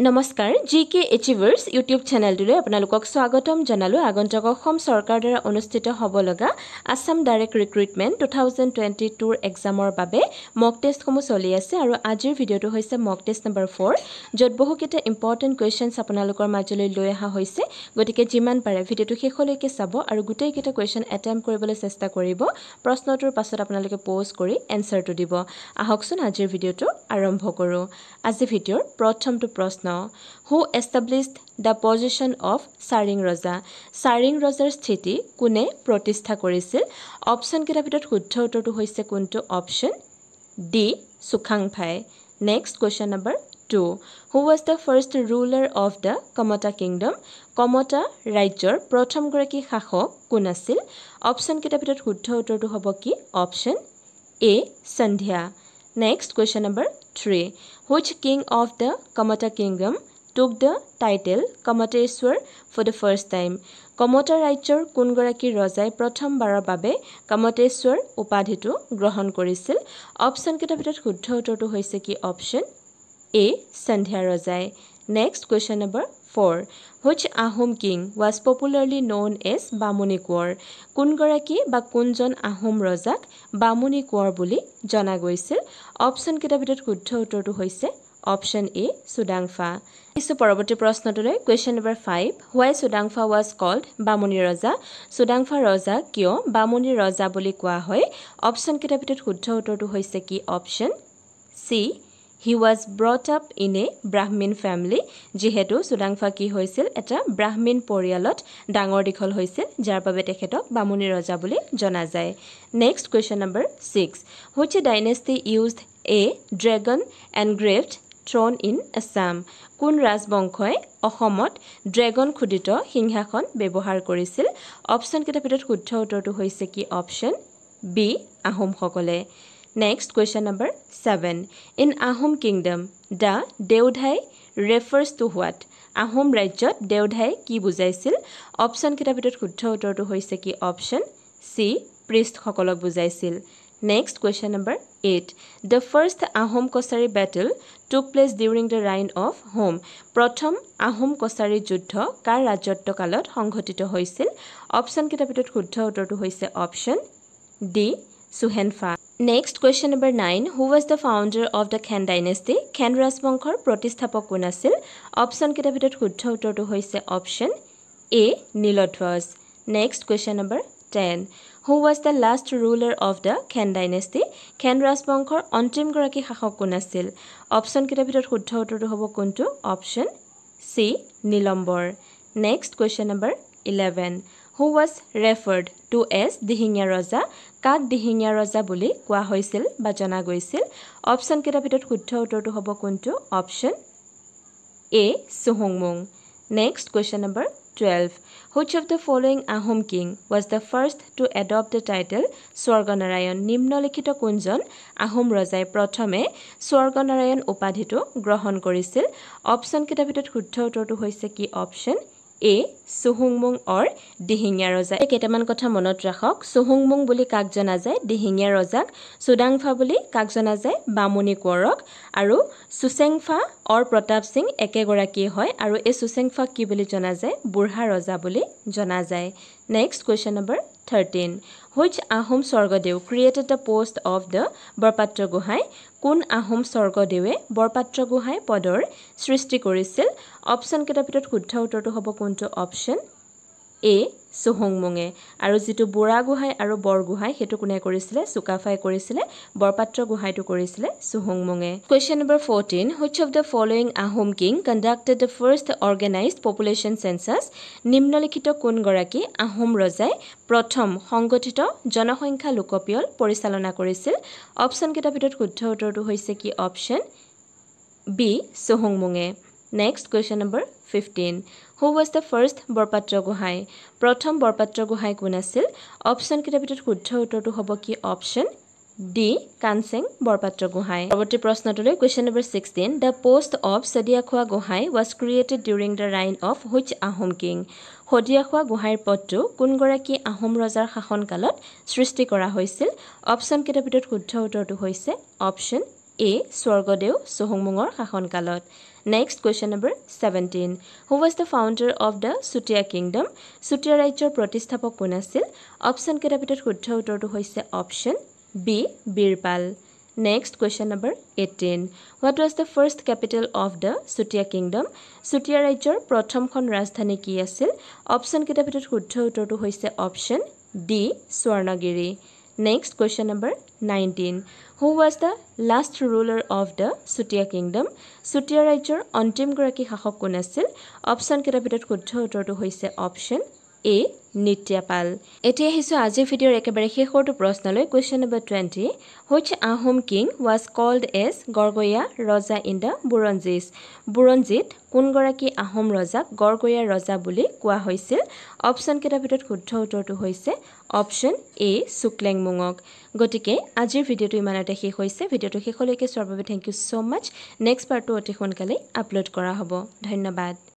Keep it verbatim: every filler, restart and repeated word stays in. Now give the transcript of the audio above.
नमस्कार GK achievers YouTube channel दुले आपनालोকক स्वागतम जनालु आगन्ताको अहोम सरकार द्वारा अनुष्ठित हब लगा Assam direct recruitment twenty twenty-two एग्जामर बारे मॉक टेस्ट हमु चलि आसे आरो आजिर भिडियोটো होइसे मॉक टेस्ट नम्बर four जत बहुकेटा इम्पोर्टेन्ट क्वेश्चनस आपनालोकर माजले লৈ আহা হৈছে গতিকে জিমান পাৰে ভিডিওটো শেষলৈকে চাব আৰু গুটেই কেটা क्वेश्चन এটেম্প কৰিবলৈ চেষ্টা কৰিব প্ৰশ্নটোৰ পাছত আপোনালোকে পোজ কৰি এনসারটো দিব আহকচোন আজিৰ ভিডিওটো আৰম্ভ কৰো আজি ভিডিওৰ প্ৰথমটো প্ৰশ্ন Who established the position of Saring Raza? Saring Raza's sthiti kune protistha korisil? Option keta bhitor shuddho uttor tu hoise kuntu option D Suhenphaa. Next question number two. Who was the first ruler of the Kamata Kingdom? Kamata rajyor prothom goraki khahok kun asil? Option keta bhitor shuddho uttor tu hobo ki option A Sandhya. Next question number three. Which king of the Kamata Kingdom took the title Kamateswar for the first time? Kamata rajyor kun goraki rajai prothom barar babe Kamateswar upadhitu grohon korisil? Option keta bhitor shuddho uttor tu hoise ki option A Sandhya rajai. Next question number four. Which Ahum King was popularly known as Bamuni Kwar? Kun goraki ba kunjon Ahum Rajak Bamuni Kwar buli jana goisil? Option keta bhitor shuddho uttor tu hoise option A Sudangphaa. Isu poroboti prashno tole question number five. Why Sudangphaa was called Bamuni Rosa? Sudangphaa Rosa kio Bamuni Rosa buli koa hoy? Option keta bhitor shuddho uttor tu hoise ki option C. He was brought up in a Brahmin family. Jihetu Sudangphaa ki hoisil eta Brahmin porialot dangor dikhol hoisil jar babe tekhetok Bamuni Raja buli jana jay. Next question number six. Which dynasty used a dragon engraved throne in Assam? Kun rajbongkhoi Ahomot dragon khudito hinghakhon bebohar korisil? Option keta bhitor shuddho uttor tu hoise ki option B Ahom hokole. Next question number seven. In Ahum Kingdom, the deudhai refers to what? Ahum rajyot deudhai ki bujaisil? Option keta bhitor shuddho uttor tu hoise ki option C priest hokolok bujaisil. Next question number eight. The first Ahom kosari battle took place during the reign of whom? Prothom Ahom kosari juddho kar rajyotto kalot honghotito hoisil? Option keta bhitor shuddho uttor tu hoise option D Suhenphaa. Next question number nine. Who was the founder of the Khan dynasty? Khan rajbongkhor protisthapak kun asil? Option keta bhitor shuddho uttor tu hoise option A Nilotwas. Next question number ten. Who was the last ruler of the Khan dynasty? Khan rajbongkhor antim goraki khahok kun asil? Option keta bhitor shuddho uttor tu hobo kuntu option C Nilombor. Next question number eleven. Who was referred to as Dihingia Raja? Kak Dihingia Raja buli koa hoisil ba jana goisil? Option keta bhitor shuddho uttor tu hobo kuntu option A Suhungmung. Next question number twelve. Which of the following Ahom king was the first to adopt the title Swarganarayan? Nimnolikhito kunjon Ahom rajai prothome Swarganarayan upadhitu grohon korisil? Option keta bhitor shuddho uttor tu hoise ki option A Suhungmung or Dihingia Raja. Ketaman kotha monot rakhok. Suhungmung buli kak jana jay Dihingia Rajak, Sudangphaa buli kak jana jay Bamuni Kwarok, aru Susenghphaa or Protap Sing eke goraki hoy aru ei Susenghphaa ki buli jana jay Burha Raja buli jana jay. Next question number thirteen. Which Ahom Swargadeo created the post of the borpatra guhai? Kun Ahom Swargadewe borpatra guhai podor srishti korisil? Option keta bhitor shuddho uttor tu hobo kuntu option A Suhungmunge. Arozitu bora guhai aru bor guhai hetu kune korisile? Sukaphai korisile. Borpatra guhai tu korisile Suhungmunge. Question number fourteen. Which of the following Ahom king conducted the first organized population census? Nimnolikhito kun goraki Ahom rajai prothom hongotito jonohongkha lokopiol porichalona korisil? Option keta bhitor shuddho uttor tu hoise ki option B Suhungmunge. Next question number fifteen. Who was the first borpatra guhai? Prothom borpatra guhai kun asil? Option keta bhitor shuddho uttor tu hobo ki option D Kanseng borpatra guhai. Poroborti prashno tole question number sixteen. The post of Sadiakhua guhai was created during the reign of which Ahom king? Hodiakhua guhair podtu kun goraki Ahom rajar shason kalot srishti kora hoisil? Option keta bhitor shuddho uttor tu hoise option A. Swargadeo, Suhungmungor Khakon Kalot. Next, question number seventeen. Who was the founder of the Sutia Kingdom? Sutia Rajor Protisthapak kun asil? Option keta pitor shuddho uttor tu hoise option B. Birpal. Next, question number eighteen. What was the first capital of the Sutia Kingdom? Sutia Rajor Prothom Khon Rajdhani ki asil? Option keta pitor shuddho uttor tu hoise option D. Swarnagiri. Next, question number nineteen. Who was the last ruler of the Sutia Kingdom? Sutia Rajor Ontim Goraki Hahok kun asil? Option keta pitor shuddho uttor tu hoise option A. Nityapal. Etia hisu aji video ekabare hekho to prosnaloi. Question number twenty. Which Ahom king was called as Gorgoya Rosa in the Buronzis? Buronzit kun goraki Ahom Rosa Gorgoya Rosa buli kwa hoisil? Option keta pitor shuddho uttor tu hoise option A. Suklengmungok. Gotike aji video to imanate hekho hoise. Video to hekho leke swarbabe thank you so much. Next part to oti khonkale upload kora hobo. Dhanyabad.